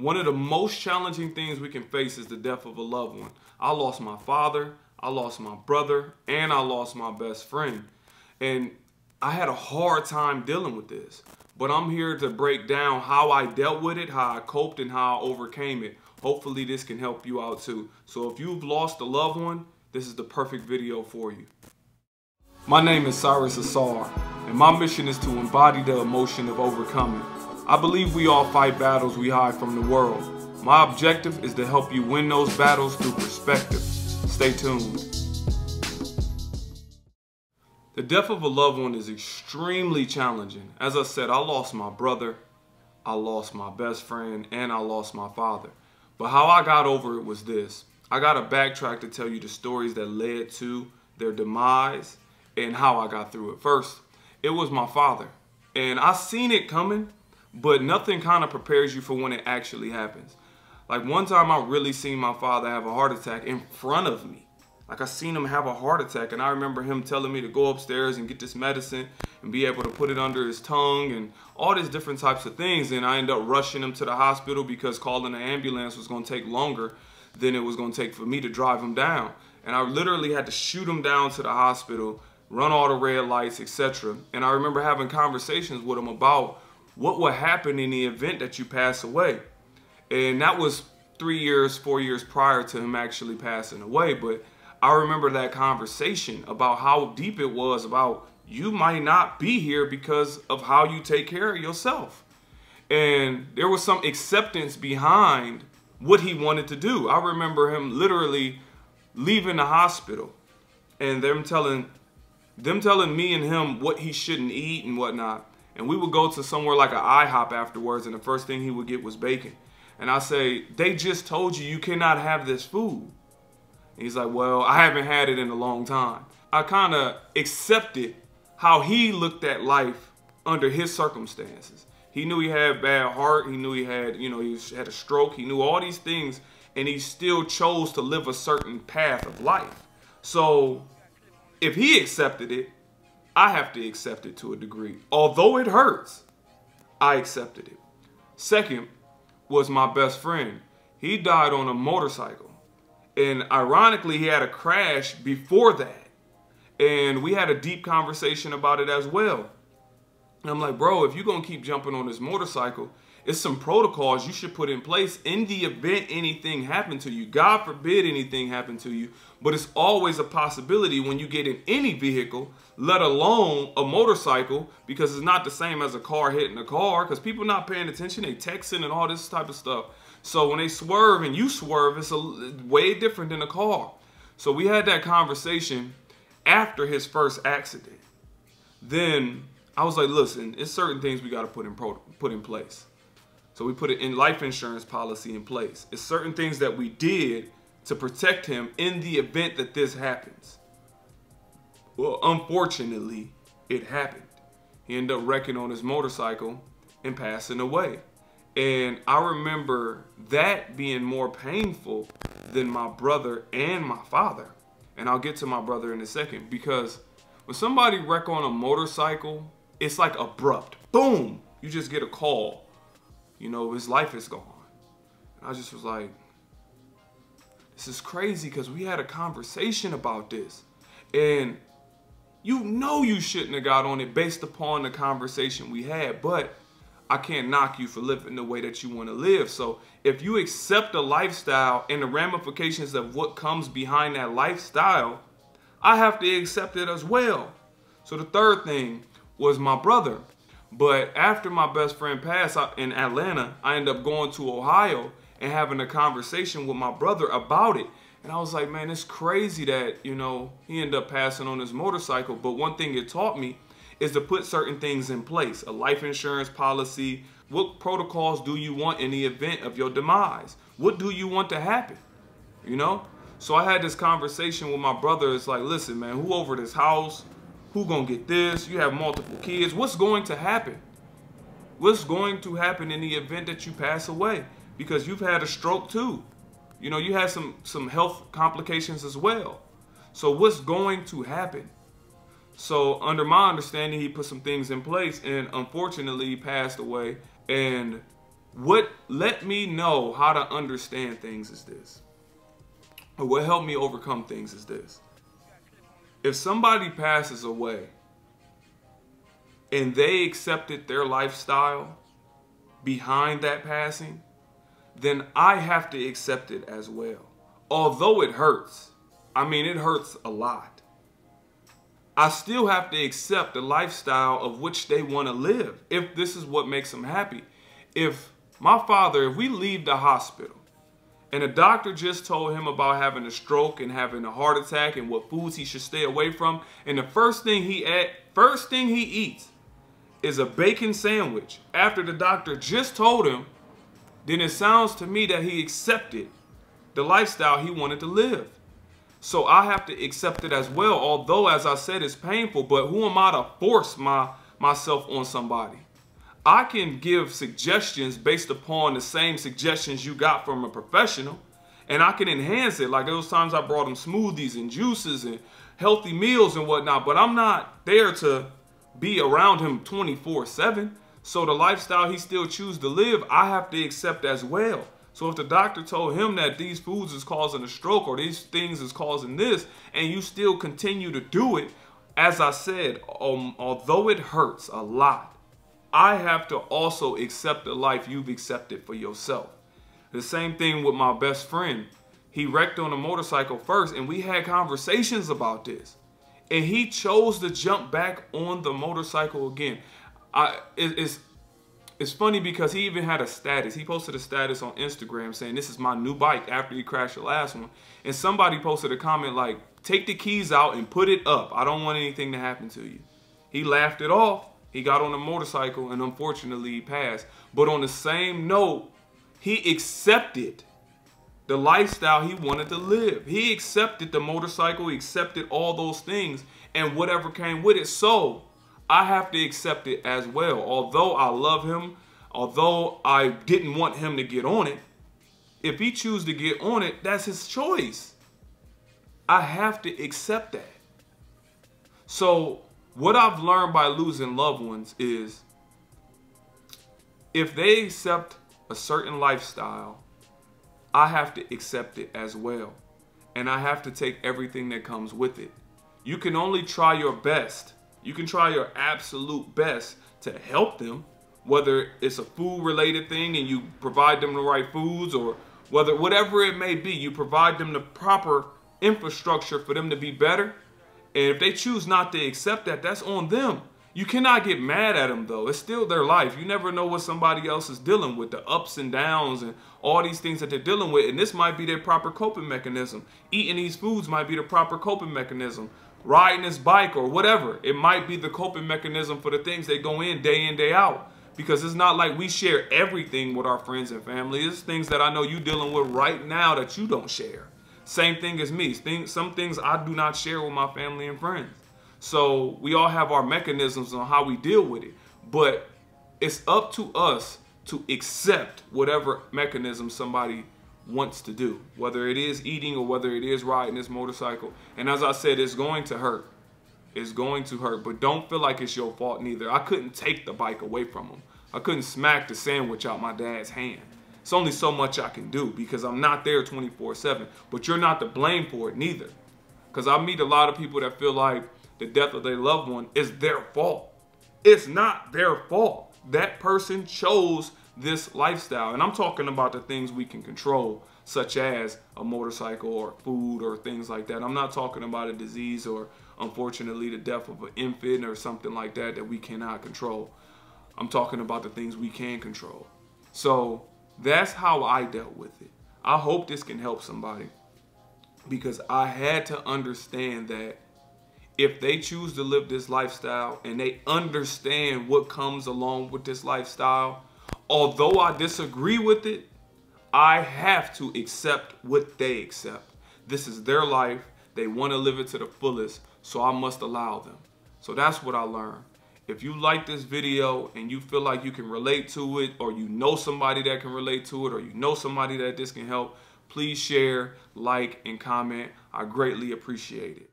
One of the most challenging things we can face is the death of a loved one. I lost my father, I lost my brother, and I lost my best friend. And I had a hard time dealing with this. But I'm here to break down how I dealt with it, how I coped, and how I overcame it. Hopefully this can help you out too. So if you've lost a loved one, this is the perfect video for you. My name is Cyrus Ausar, and my mission is to embody the emotion of overcoming. I believe we all fight battles we hide from the world. My objective is to help you win those battles through perspective. Stay tuned. The death of a loved one is extremely challenging. As I said, I lost my brother, I lost my best friend, and I lost my father. But how I got over it was this. I gotta backtrack to tell you the stories that led to their demise and how I got through it. First, it was my father. And I seen it coming, but nothing kind of prepares you for when it actually happens. Like one time I really seen my father have a heart attack in front of me. Like I seen him have a heart attack, and I remember him telling me to go upstairs and get this medicine and be able to put it under his tongue and all these different types of things. And I ended up rushing him to the hospital because calling an ambulance was gonna take longer than it was gonna take for me to drive him down. And I literally had to shoot him down to the hospital, run all the red lights, etc. And I remember having conversations with him about what would happen in the event that you pass away. And that was 4 years prior to him actually passing away. But I remember that conversation about how deep it was about you might not be here because of how you take care of yourself. And there was some acceptance behind what he wanted to do. I remember him literally leaving the hospital and them telling me and him what he shouldn't eat and whatnot. And we would go to somewhere like an IHOP afterwards, and the first thing he would get was bacon. And I say, they just told you you cannot have this food. He's like, well, I haven't had it in a long time. I kind of accepted how he looked at life under his circumstances. He knew he had bad heart. He knew he had, he had a stroke. He knew all these things, and he still chose to live a certain path of life. So if he accepted it, I have to accept it to a degree. Although it hurts, I accepted it. Second was my best friend. He died on a motorcycle. And ironically, he had a crash before that. And we had a deep conversation about it as well. And I'm like, bro, if you're going to keep jumping on this motorcycle, it's some protocols you should put in place in the event anything happened to you. God forbid anything happened to you. But it's always a possibility when you get in any vehicle, let alone a motorcycle, because it's not the same as a car hitting a car, because people not paying attention. They texting and all this type of stuff. So when they swerve and you swerve, it's a way different than a car. So we had that conversation after his first accident. Then I was like, listen, it's certain things we got to put in place. So we put a life insurance policy in place. It's certain things that we did to protect him in the event that this happens. Well, unfortunately, it happened. He ended up wrecking on his motorcycle and passing away. And I remember that being more painful than my brother and my father. And I'll get to my brother in a second, because when somebody wreck on a motorcycle, it's like abrupt. Boom! You just get a call. His life is gone. And I just was like, this is crazy, because we had a conversation about this. And you shouldn't have got on it based upon the conversation we had, but I can't knock you for living the way that you want to live. So if you accept a lifestyle and the ramifications of what comes behind that lifestyle, I have to accept it as well. So the third thing was my brother. But after my best friend passed in Atlanta, I ended up going to Ohio and having a conversation with my brother about it. And I was like, man, it's crazy that, he ended up passing on his motorcycle. But one thing it taught me is to put certain things in place. A life insurance policy. What protocols do you want in the event of your demise? What do you want to happen? So I had this conversation with my brother. It's like, listen, man, who over this house? Who gonna get this? You have multiple kids. What's going to happen? What's going to happen in the event that you pass away? Because you've had a stroke too. You had some health complications as well. So what's going to happen? So under my understanding, he put some things in place, and unfortunately he passed away. And What let me know how to understand things is this, or what helped me overcome things is this. If somebody passes away and they accepted their lifestyle behind that passing, then I have to accept it as well. Although it hurts, I mean, it hurts a lot. I still have to accept the lifestyle of which they want to live if this is what makes them happy. If my father, if we leave the hospital and a doctor just told him about having a stroke and having a heart attack and what foods he should stay away from, and the first thing he eats is a bacon sandwich after the doctor just told him, then it sounds to me that he accepted the lifestyle he wanted to live. So I have to accept it as well, although, as I said, it's painful, but who am I to force myself on somebody? I can give suggestions based upon the same suggestions you got from a professional, and I can enhance it. Like those times I brought them smoothies and juices and healthy meals and whatnot, but I'm not there to be around him 24/7. So the lifestyle he still chooses to live, I have to accept as well. So if the doctor told him that these foods is causing a stroke or these things is causing this, and you still continue to do it, as I said, although it hurts a lot, I have to also accept the life you've accepted for yourself. The same thing with my best friend. He wrecked on a motorcycle first, and we had conversations about this. And he chose to jump back on the motorcycle again. It's funny because he even had a status. He posted a status on Instagram saying, "This is my new bike," after he crashed the last one. And somebody posted a comment like, "Take the keys out and put it up. I don't want anything to happen to you." He laughed it off. He got on a motorcycle and unfortunately he passed. But on the same note, he accepted the lifestyle he wanted to live. He accepted the motorcycle, he accepted all those things and whatever came with it. So I have to accept it as well. Although I love him, although I didn't want him to get on it, if he chooses to get on it, that's his choice. I have to accept that. So what I've learned by losing loved ones is if they accept a certain lifestyle, I have to accept it as well. And I have to take everything that comes with it. You can only try your best. You can try your absolute best to help them, whether it's a food related thing and you provide them the right foods, or whether whatever it may be, you provide them the proper infrastructure for them to be better. And if they choose not to accept that, that's on them. You cannot get mad at them, though. It's still their life. You never know what somebody else is dealing with, the ups and downs and all these things that they're dealing with. And this might be their proper coping mechanism. Eating these foods might be the proper coping mechanism. Riding this bike or whatever, it might be the coping mechanism for the things they go in, day out. Because it's not like we share everything with our friends and family. It's things that I know you're dealing with right now that you don't share. Same thing as me. Some things I do not share with my family and friends. So we all have our mechanisms on how we deal with it. But it's up to us to accept whatever mechanism somebody wants to do, whether it is eating or whether it is riding this motorcycle. And as I said, it's going to hurt. It's going to hurt, but don't feel like it's your fault neither. I couldn't take the bike away from him. I couldn't smack the sandwich out my dad's hand. It's only so much I can do because I'm not there 24/7, but you're not to blame for it neither. Because I meet a lot of people that feel like the death of their loved one is their fault. It's not their fault. That person chose this lifestyle. And I'm talking about the things we can control, such as a motorcycle or food or things like that. I'm not talking about a disease or, unfortunately, the death of an infant or something like that that we cannot control. I'm talking about the things we can control. So that's how I dealt with it. I hope this can help somebody, because I had to understand that if they choose to live this lifestyle and they understand what comes along with this lifestyle, although I disagree with it, I have to accept what they accept. This is their life. They want to live it to the fullest, so I must allow them. So that's what I learned. If you like this video and you feel like you can relate to it, or you know somebody that can relate to it, or you know somebody that this can help, please share, like, and comment. I greatly appreciate it.